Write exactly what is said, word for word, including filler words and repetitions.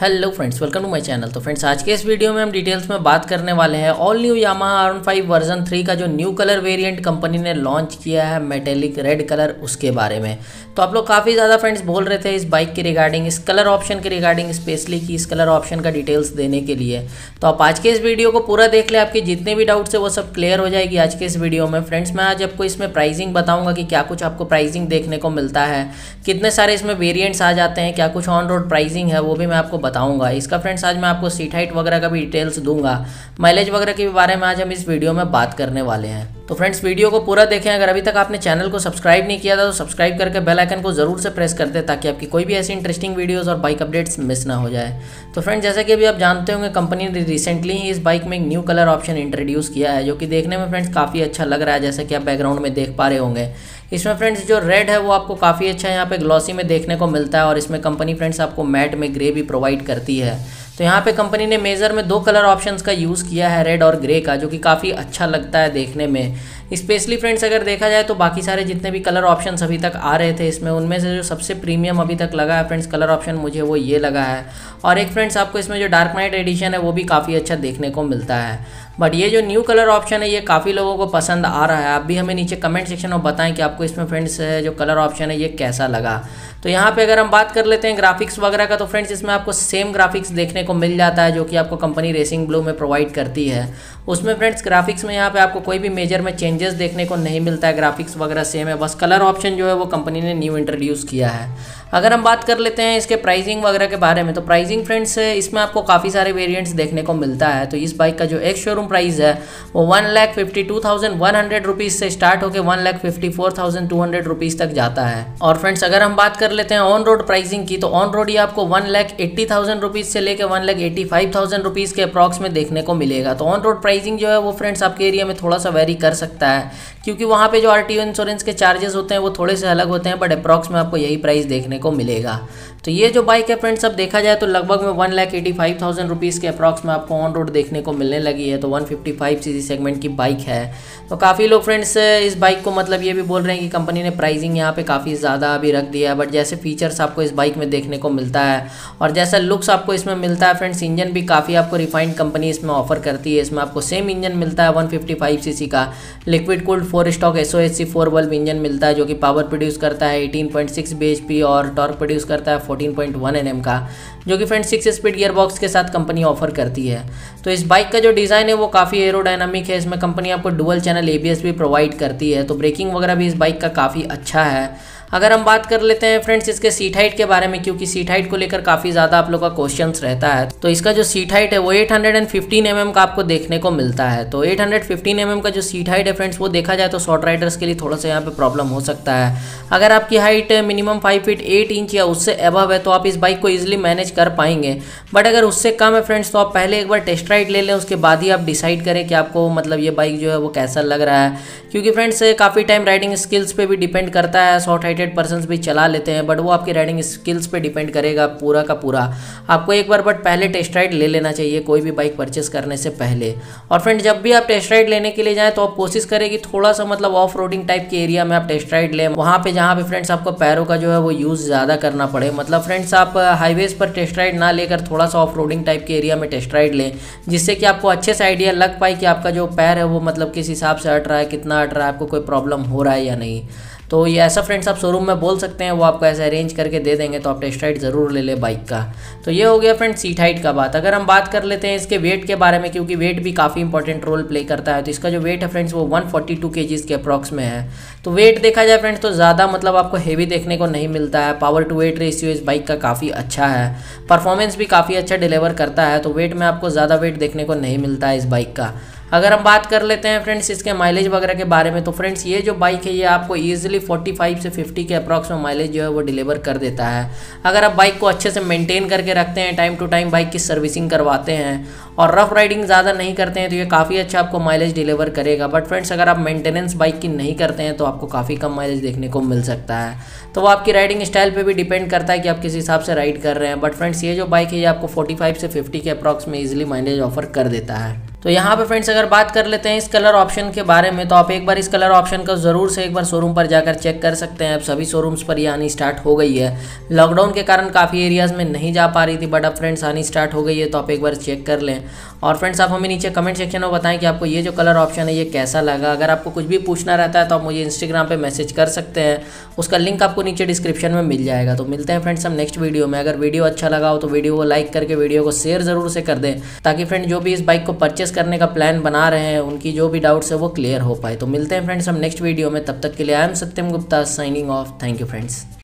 Hello friends, welcome to my channel. तो friends, आज के इस वीडियो में हम डिटेल्स में बात करने वाले हैं all new Yamaha R one version three का जो न्यू कलर वेरिएंट कंपनी ने लॉन्च किया है, मेटेलिक रेड कलर, उसके बारे में। तो आप लोग काफ़ी ज़्यादा फ्रेंड्स बोल रहे थे इस बाइक के रिगार्डिंग, इस कलर ऑप्शन के रिगार्डिंग, स्पेशली कि इस कलर ऑप्शन का डिटेल्स देने के लिए। तो आप आज के इस वीडियो को पूरा देख ले, आपके जितने भी डाउट्स है वो सब क्लियर हो जाएगी आज के इस वीडियो में। फ्रेंड्स, मैं आज आपको इसमें प्राइसिंग बताऊँगा कि क्या कुछ आपको प्राइसिंग देखने को मिलता है, कितने सारे इसमें वेरियंट्स आ जाते हैं, क्या कुछ ऑन रोड प्राइसिंग है वो भी मैं आपको बताऊंगा। इसका फ्रेंड्स आज मैं आपको सीट हाइट वगैरह का भी डिटेल्स दूंगा, माइलेज वगैरह के बारे में आज हम इस वीडियो में बात करने वाले हैं। तो फ्रेंड्स, वीडियो को पूरा देखें। अगर अभी तक आपने चैनल को सब्सक्राइब नहीं किया था तो सब्सक्राइब करके बेल आइकन को जरूर से प्रेस करते हैं, ताकि आपकी कोई भी ऐसी इंटरेस्टिंग वीडियोस और बाइक अपडेट्स मिस ना हो जाए। तो फ्रेंड्स, जैसा कि अभी आप जानते होंगे, कंपनी ने रिसेंटली ही इस बाइक में एक न्यू कलर ऑप्शन इंट्रोड्यूस किया है, जो कि देखने में फ्रेंड्स काफ़ी अच्छा लग रहा है, जैसा कि आप बैकग्राउंड में देख पा रहे होंगे। इसमें फ्रेंड्स जो रेड है वो आपको काफ़ी अच्छा यहाँ पे ग्लॉसी में देखने को मिलता है, और इसमें कंपनी फ्रेंड्स आपको मैट में ग्रे भी प्रोवाइड करती है। तो यहाँ पे कंपनी ने मेजर में दो कलर ऑप्शंस का यूज़ किया है, रेड और ग्रे का, जो कि काफ़ी अच्छा लगता है देखने में। स्पेशली फ्रेंड्स अगर देखा जाए तो बाकी सारे जितने भी कलर ऑप्शंस अभी तक आ रहे थे इसमें, उनमें से जो सबसे प्रीमियम अभी तक लगा है फ्रेंड्स कलर ऑप्शन, मुझे वो ये लगा है। और एक फ्रेंड्स आपको इसमें जो डार्क नाइट एडिशन है वो भी काफ़ी अच्छा देखने को मिलता है। बट ये जो न्यू कलर ऑप्शन है ये काफ़ी लोगों को पसंद आ रहा है। आप भी हमें नीचे कमेंट सेक्शन में बताएं कि आपको इसमें फ्रेंड्स जो कलर ऑप्शन है ये कैसा लगा। तो यहाँ पे अगर हम बात कर लेते हैं ग्राफिक्स वगैरह का, तो फ्रेंड्स इसमें आपको सेम ग्राफिक्स देखने को मिल जाता है जो कि आपको कंपनी रेसिंग ब्लू में प्रोवाइड करती है। उसमें फ्रेंड्स ग्राफिक्स में यहाँ पे आपको कोई भी मेजर में चेंजेस देखने को नहीं मिलता है, ग्राफिक्स वगैरह सेम है, बस कलर ऑप्शन जो है वो कंपनी ने न्यू इंट्रोड्यूस किया है। अगर हम बात कर लेते हैं इसके प्राइसिंग वगैरह के बारे में, तो प्राइसिंग फ्रेंड्स इसमें आपको काफ़ी सारे वेरिएंट्स देखने को मिलता है। तो इस बाइक का जो एक्स शोरूम प्राइस है वो one lakh fifty two thousand one hundred rupees से स्टार्ट होकर one lakh fifty four thousand two hundred rupees तक जाता है। और फ्रेंड्स अगर हम बात कर लेते हैं ऑन रोड प्राइसिंग की, तो ऑन रोड ये आपको one lakh eighty thousand rupees से लेकर one lakh eighty five thousand rupees के अप्रॉक्स में देखने को मिलेगा। तो ऑन रोड प्राइसिंग जो है वो फ्रेंड्स आपके एरिया में थोड़ा सा वेरी कर सकता है, क्योंकि वहाँ पे जो आरटीओ इंश्योरेंस के चार्जेस होते हैं वो थोड़े से अलग होते हैं, बट अप्रॉक्स में आपको यही प्राइस देखने को मिलेगा। तो ये जो बाइक है फ्रेंड्स अब देखा जाए तो लगभग में one lakh eighty five thousand rupees के अप्रॉक्स में आपको ऑन रोड देखने को मिलने लगी है। तो one fifty five CC segment की बाइक है। तो काफ़ी लोग फ्रेंड्स इस बाइक को मतलब ये भी बोल रहे हैं कि कंपनी ने प्राइसिंग यहाँ पर काफ़ी ज़्यादा अभी रख दिया है, बट जैसे फीचर्स आपको इस बाइक में देखने को मिलता है और जैसा लुक्स आपको इसमें मिलता है फ्रेंड्स, इंजन भी काफ़ी आपको रिफाइंड कंपनी इसमें ऑफर करती है। इसमें आपको सेम इंजन मिलता है वन फिफ्टी फाइव सीसी का, liquid cooled four stroke S O H C four बल्ब इंजन मिलता है, जो कि पावर प्रोड्यूस करता है eighteen point six B H P और टॉर्क प्रोड्यूस करता है fourteen point one N M का, जो कि friends six speed gear box के साथ कंपनी ऑफर करती है। तो इस बाइक का जो डिज़ाइन है वो काफ़ी एरोडाइनमिक है। इसमें कंपनी आपको dual channel A B S भी प्रोवाइड करती है, तो ब्रेकिंग वगैरह भी इस बाइक का काफ़ी अच्छा है। अगर हम बात कर लेते हैं फ्रेंड्स इसके सीट हाइट के बारे में, क्योंकि सीट हाइट को लेकर काफ़ी ज़्यादा आप लोग का क्वेश्चंस रहता है, तो इसका जो सीट हाइट है वो eight hundred fifteen M M का आपको देखने को मिलता है। तो eight hundred fifteen M M का जो सीट हाइट है फ्रेंड्स वो देखा जाए तो शॉर्ट राइडर्स के लिए थोड़ा सा यहाँ पे प्रॉब्लम हो सकता है। अगर आपकी height minimum five feet eight inch या उससे अबव है तो आप इस बाइक को ईजिली मैनेज कर पाएंगे, बट अगर उससे कम है फ्रेंड्स तो आप पहले एक बार टेस्ट राइड ले लें, उसके बाद ही आप डिसाइड करें कि आपको मतलब ये बाइक जो है वो कैसा लग रहा है। क्योंकि फ्रेंड्स काफ़ी टाइम राइडिंग स्किल्स पर भी डिपेंड करता है, शॉर्ट पर्संस भी चला लेते हैं, बट वो आपकी राइडिंग स्किल्स पे डिपेंड करेगा पूरा का पूरा। आपको एक बार बट पहले टेस्ट राइड ले लेना चाहिए कोई भी बाइक परचेस करने से पहले। और फ्रेंड्स जब भी आप टेस्ट राइड लेने के लिए जाएं तो आप कोशिश करें कि थोड़ा सा मतलब ऑफ रोडिंग टाइप के एरिया में आप टेस्ट राइड लें, वहाँ पे जहाँ पे फ्रेंड्स आपको पैरों का जो है वो यूज़ ज़्यादा करना पड़े। मतलब फ्रेंड्स आप हाईवेज पर टेस्ट राइड ना लेकर थोड़ा सा ऑफ रोडिंग टाइप के एरिया में टेस्ट राइड लें, जिससे कि आपको अच्छे से आइडिया लग पाए कि आपका जो पैर है वो मतलब किस हिसाब से अट रहा है, कितना अट रहा है, आपको कोई प्रॉब्लम हो रहा है या नहीं। तो ये ऐसा फ्रेंड्स आप शोरूम में बोल सकते हैं, वो आपको ऐसा अरेंज करके दे देंगे, तो आप टेस्ट राइड ज़रूर ले ले बाइक का। तो ये हो गया फ्रेंड्स सीट हाइट का बात। अगर हम बात कर लेते हैं इसके वेट के बारे में, क्योंकि वेट भी काफ़ी इंपॉर्टेंट रोल प्ले करता है। तो इसका जो वेट है फ्रेंड्स वो वन फोर्टी टू के जीज़ के अप्रॉक्स में है। तो वेट देखा जाए फ्रेंड्स तो ज़्यादा मतलब आपको हेवी देखने को नहीं मिलता है। पावर टू वेट रेशियो इस बाइक का काफ़ी अच्छा है, परफॉर्मेंस भी काफ़ी अच्छा डिलीवर करता है, तो वेट में आपको ज़्यादा वेट देखने को नहीं मिलता है इस बाइक का। अगर हम बात कर लेते हैं फ्रेंड्स इसके माइलेज वगैरह के बारे में, तो फ्रेंड्स ये जो बाइक है ये आपको ईजिली फोर्टी फाइव से फिफ्टी के अप्रॉक्स में माइलेज जो है वो डिलीवर कर देता है, अगर आप बाइक को अच्छे से मेंटेन करके रखते हैं, टाइम टू टाइम बाइक की सर्विसिंग करवाते हैं और रफ़ राइडिंग ज़्यादा नहीं करते हैं, तो ये काफ़ी अच्छा आपको माइलेज डिलीवर करेगा। बट फ्रेंड्स अगर आप मेंटेनेंस बाइक की नहीं करते हैं तो आपको काफ़ी कम माइलेज देखने को मिल सकता है। तो वो आपकी राइडिंग स्टाइल पे भी डिपेंड करता है कि आप किस हिसाब से राइड कर रहे हैं। बट फ्रेंड्स ये जो बाइक है ये आपको फोर्टी फाइव से फिफ्टी के अप्रॉक्स में ईजिली माइलेज ऑफर कर देता है। तो यहाँ पे फ्रेंड्स अगर बात कर लेते हैं इस कलर ऑप्शन के बारे में, तो आप एक बार इस कलर ऑप्शन का ज़रूर से एक बार शोरूम पर जाकर चेक कर सकते हैं। अब सभी शोरूम्स पर ये आनी स्टार्ट हो गई है। लॉकडाउन के कारण काफ़ी एरियाज़ में नहीं जा पा रही थी, बट अब फ्रेंड्स आनी स्टार्ट हो गई है, तो आप एक बार चेक कर लें। और फ्रेंड्स आप हमें नीचे कमेंट सेक्शन में बताएं कि आपको ये जो कलर ऑप्शन है ये कैसा लगा। अगर आपको कुछ भी पूछना रहता है तो आप मुझे इंस्टाग्राम पर मैसेज कर सकते हैं, उसका लिंक आपको नीचे डिस्क्रिप्शन में मिल जाएगा। तो मिलते हैं फ्रेंड्स हम नेक्स्ट वीडियो में। अगर वीडियो अच्छा लगा हो तो वीडियो को लाइक करके वीडियो को शेयर ज़रूर से कर दें, ताकि फ्रेंड जो भी इस बाइक को परचेस करने का प्लान बना रहे हैं उनकी जो भी डाउट्स है वो क्लियर हो पाए। तो मिलते हैं फ्रेंड्स हम नेक्स्ट वीडियो में, तब तक के लिए I am Satyam Gupta signing off. Thank you friends.